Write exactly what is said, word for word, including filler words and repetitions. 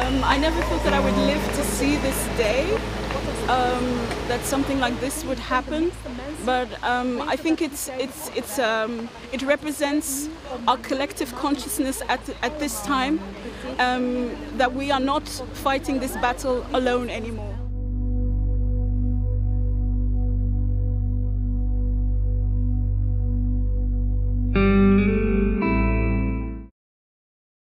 Um, I never thought that I would live to see this day, um, that something like this would happen. But um, I think it's it's it's um, it represents our collective consciousness at at this time, um, that we are not fighting this battle alone anymore.